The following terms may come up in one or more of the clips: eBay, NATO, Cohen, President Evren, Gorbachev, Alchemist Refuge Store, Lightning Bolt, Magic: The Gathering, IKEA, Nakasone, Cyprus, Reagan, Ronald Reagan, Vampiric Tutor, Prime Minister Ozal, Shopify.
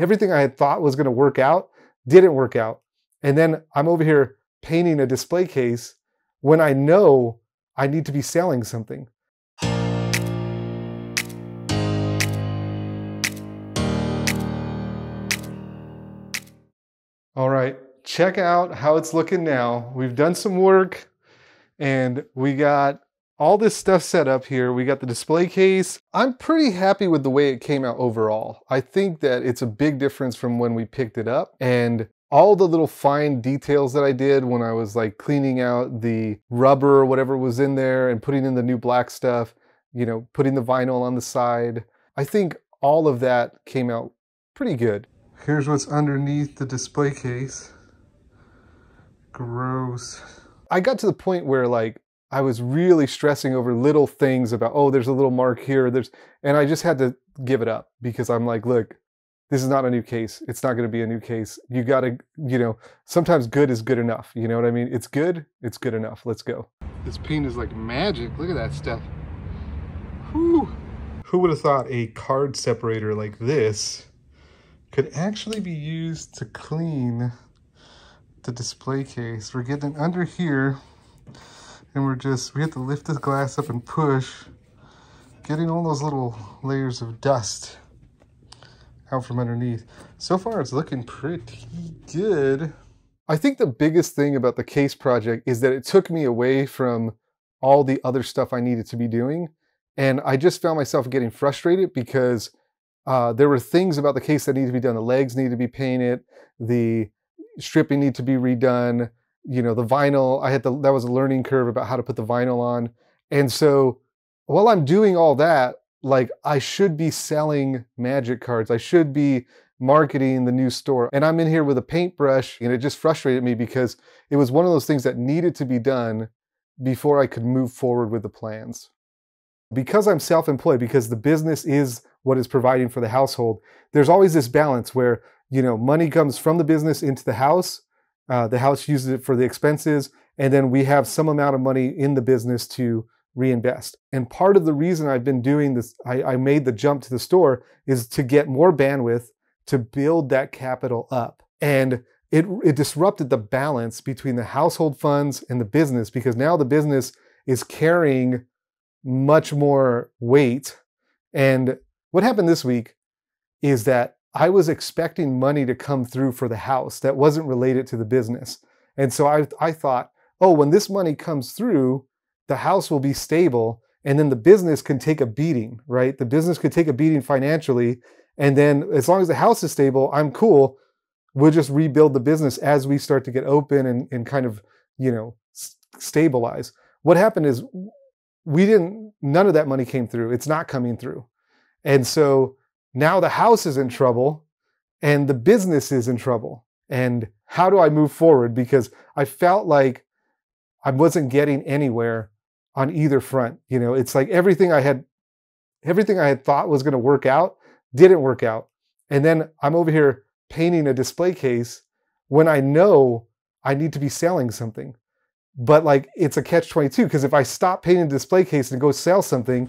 everything I had thought was going to work out didn't work out. And then I'm over here painting a display case when I know I need to be selling something. All right, check out how it's looking now. We've done some work and we got all this stuff set up here. We got the display case. I'm pretty happy with the way it came out overall. I think that it's a big difference from when we picked it up, and all the little fine details that I did when I was like cleaning out the rubber or whatever was in there and putting in the new black stuff, you know, putting the vinyl on the side. I think all of that came out pretty good. Here's what's underneath the display case. Gross. I got to the point where like I was really stressing over little things about, oh, there's a little mark here. And I just had to give it up because I'm like, look, this is not a new case. It's not going to be a new case. You got to, you know, sometimes good is good enough. You know what I mean? It's good enough. Let's go. This paint is like magic. Look at that stuff. Whew. Who would have thought a card separator like this could actually be used to clean the display case? We're getting under here and we have to lift this glass up and push, getting all those little layers of dust out from underneath. So far it's looking pretty good. I think the biggest thing about the case project is that it took me away from all the other stuff I needed to be doing. And I just found myself getting frustrated because there were things about the case that need to be done. The legs need to be painted, the stripping need to be redone, you know, the vinyl, that was a learning curve about how to put the vinyl on. And so while I'm doing all that, like I should be selling Magic cards. I should be marketing the new store. And I'm in here with a paintbrush, and it just frustrated me because it was one of those things that needed to be done before I could move forward with the plans. Because I'm self-employed, because the business is what is providing for the household, there's always this balance where, you know, money comes from the business into the house uses it for the expenses, and then we have some amount of money in the business to reinvest. And part of the reason I've been doing this, I made the jump to the store, is to get more bandwidth to build that capital up. And it disrupted the balance between the household funds and the business, because now the business is carrying much more weight. And what happened this week is that I was expecting money to come through for the house that wasn't related to the business. And so I thought, oh, when this money comes through, the house will be stable, and then the business can take a beating, right? The business could take a beating financially, and then as long as the house is stable, I'm cool. We'll just rebuild the business as we start to get open and kind of, you know, stabilize. What happened is none of that money came through. It's not coming through. And so now the house is in trouble and the business is in trouble. And how do I move forward? Because I felt like I wasn't getting anywhere on either front. You know, it's like everything I had thought was going to work out didn't work out. And then I'm over here painting a display case when I know I need to be selling something. But like, it's a catch-22, because if I stop painting the display case and go sell something,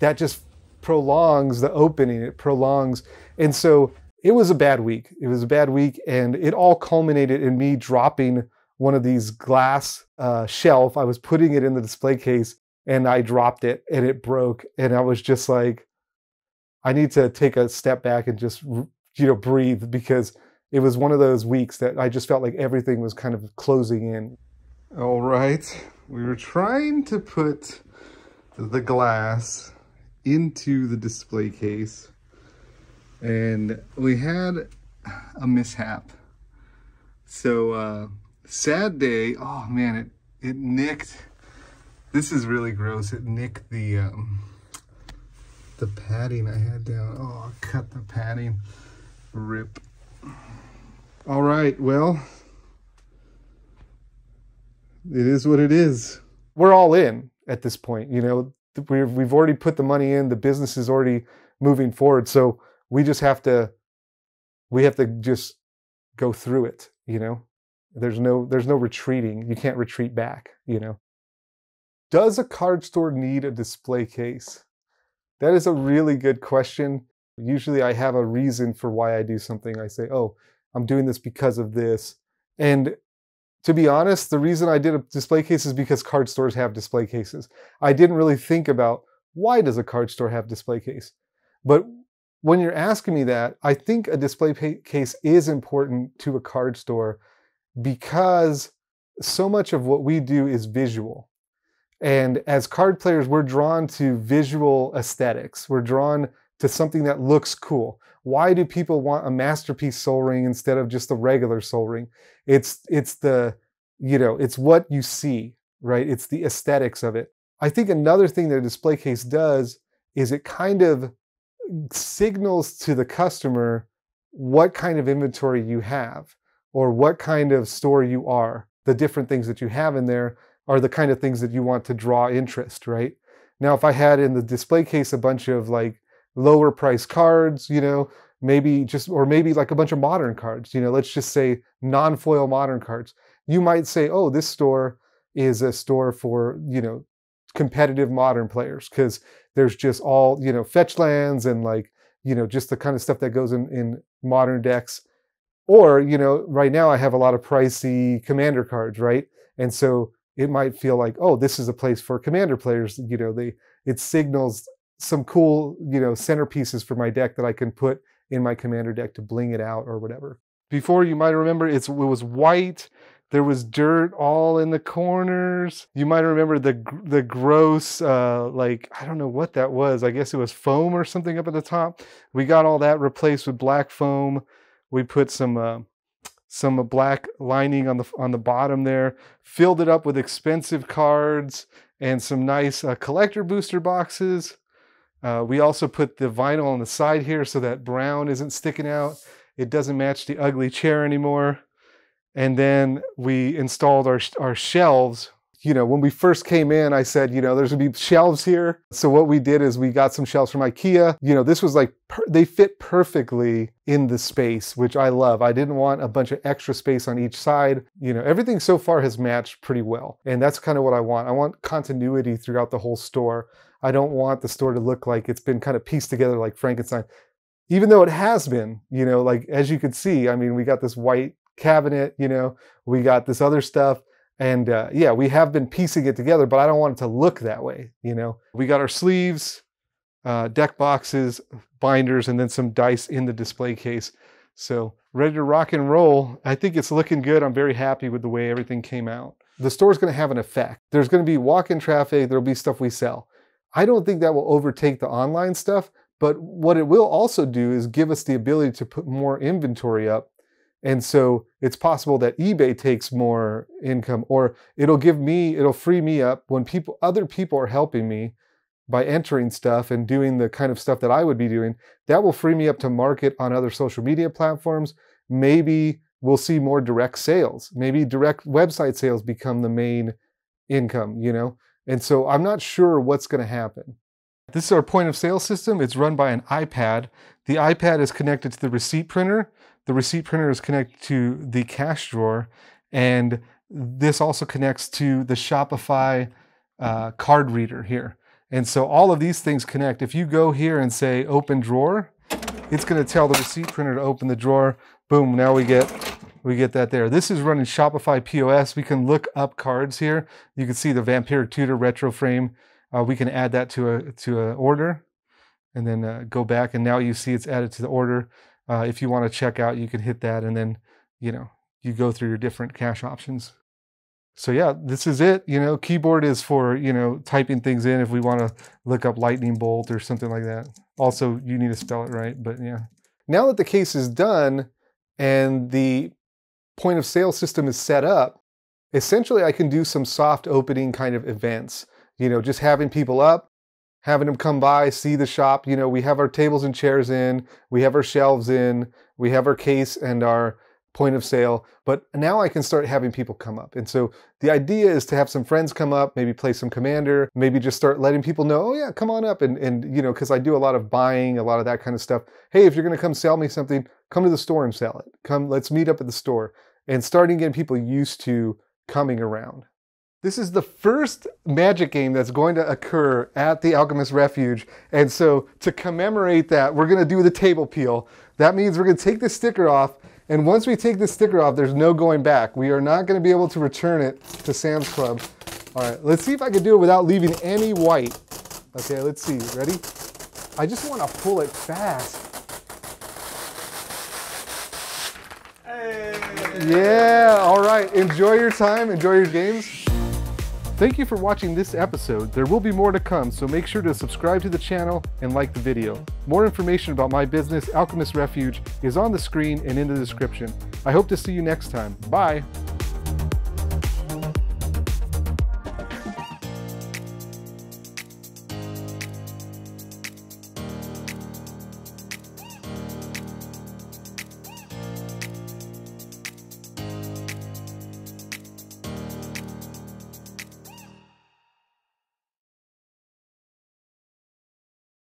that just prolongs the opening. It prolongs. And so it was a bad week. It was a bad week, and it all culminated in me dropping one of these glass shelf. I was putting it in the display case and I dropped it and it broke. And I was just like, I need to take a step back and just, you know, breathe, because it was one of those weeks that I just felt like everything was kind of closing in. All right, we were trying to put the glass into the display case and we had a mishap. So sad day. Oh man, it nicked. This is really gross. It nicked the padding I had down. Oh, I cut the padding. Rip. All right, well, it is what it is. We're all in at this point. You know, we've already put the money in. The business is already moving forward. So we just have to, just go through it. You know, there's no retreating. You can't retreat back. You know, does a card store need a display case? That is a really good question. Usually I have a reason for why I do something. I say, oh, I'm doing this because of this. And to be honest, the reason I did a display case is because card stores have display cases. I didn't really think about why does a card store have display case? But when you're asking me that, I think a display case is important to a card store because so much of what we do is visual. And as card players, we're drawn to visual aesthetics. We're drawn to something that looks cool. Why do people want a masterpiece soul ring instead of just the regular soul ring? It's what you see, right? It's the aesthetics of it. I think another thing that a display case does is it kind of signals to the customer what kind of inventory you have or what kind of store you are. The different things that you have in there are the kind of things that you want to draw interest, right? Now, if I had in the display case a bunch of like lower price cards, maybe like a bunch of modern cards, let's just say non-foil modern cards, you might say, oh, this store is a store for, competitive modern players because there's just all, fetch lands and just the kind of stuff that goes in modern decks. Or, right now I have a lot of pricey commander cards, right? And so it might feel like, oh, this is a place for commander players. It signals some cool, centerpieces for my deck that I can put in my commander deck to bling it out or whatever. Before, you might remember it was white. There was dirt all in the corners. You might remember the gross, I don't know what that was. I guess it was foam or something up at the top. We got all that replaced with black foam. We put some black lining on the bottom there. Filled it up with expensive cards and some nice collector booster boxes. We also put the vinyl on the side here so that brown isn't sticking out. It doesn't match the ugly chair anymore. And then we installed our shelves. When we first came in, I said, there's gonna be shelves here. So what we did is we got some shelves from IKEA. This was like, they fit perfectly in the space, which I love. I didn't want a bunch of extra space on each side. Everything so far has matched pretty well. And that's kind of what I want. I want continuity throughout the whole store. I don't want the store to look like it's been kind of pieced together like Frankenstein, even though it has been, as you could see, I mean, we got this white cabinet, we got this other stuff, and we have been piecing it together, but I don't want it to look that way. We got our sleeves, deck boxes, binders, and then some dice in the display case. So ready to rock and roll. I think it's looking good. I'm very happy with the way everything came out. The store's going to have an effect. There's going to be walk-in traffic. There'll be stuff we sell. I don't think that will overtake the online stuff, but what it will also do is give us the ability to put more inventory up. And so it's possible that eBay takes more income, or it'll free me up when other people are helping me by entering stuff and doing the kind of stuff that I would be doing. That will free me up to market on other social media platforms. Maybe we'll see more direct sales. Maybe direct website sales become the main income, And so I'm not sure what's going to happen. This is our point of sale system. It's run by an iPad. The iPad is connected to the receipt printer. The receipt printer is connected to the cash drawer, and this also connects to the Shopify card reader here. And so all of these things connect. If you go here and say open drawer, it's going to tell the receipt printer to open the drawer. Boom, now we get that there. This is running Shopify POS. We can look up cards here. You can see the Vampiric Tutor retro frame. We can add that to an order, and then go back, and now you see it's added to the order. If you want to check out, you can hit that, and then, you go through your different cash options. So yeah, this is it. Keyboard is for, typing things in if we want to look up Lightning Bolt or something like that. Also, you need to spell it right, but yeah. Now that the case is done and the point of sale system is set up, essentially I can do some soft opening kind of events. Just having people up, having them come by, see the shop. We have our tables and chairs in, we have our shelves in, we have our case and our point of sale, but now I can start having people come up. And so the idea is to have some friends come up, maybe play some Commander, maybe just start letting people know, oh yeah, come on up. And because I do a lot of buying, a lot of that kind of stuff. Hey, if you're going to come sell me something, come to the store and sell it. Let's meet up at the store. And starting getting people used to coming around. This is the first Magic game that's going to occur at the Alchemist Refuge. And so to commemorate that, we're going to do the table peel. That means we're going to take the sticker off. And once we take the sticker off, there's no going back. We are not going to be able to return it to Sam's Club. All right, let's see if I can do it without leaving any white. Okay, let's see. Ready? I just want to pull it fast. Hey. Yeah, all right. Enjoy your time. Enjoy your games. Thank you for watching this episode. There will be more to come, so make sure to subscribe to the channel and like the video. More information about my business, Alchemist Refuge, is on the screen and in the description. I hope to see you next time. Bye.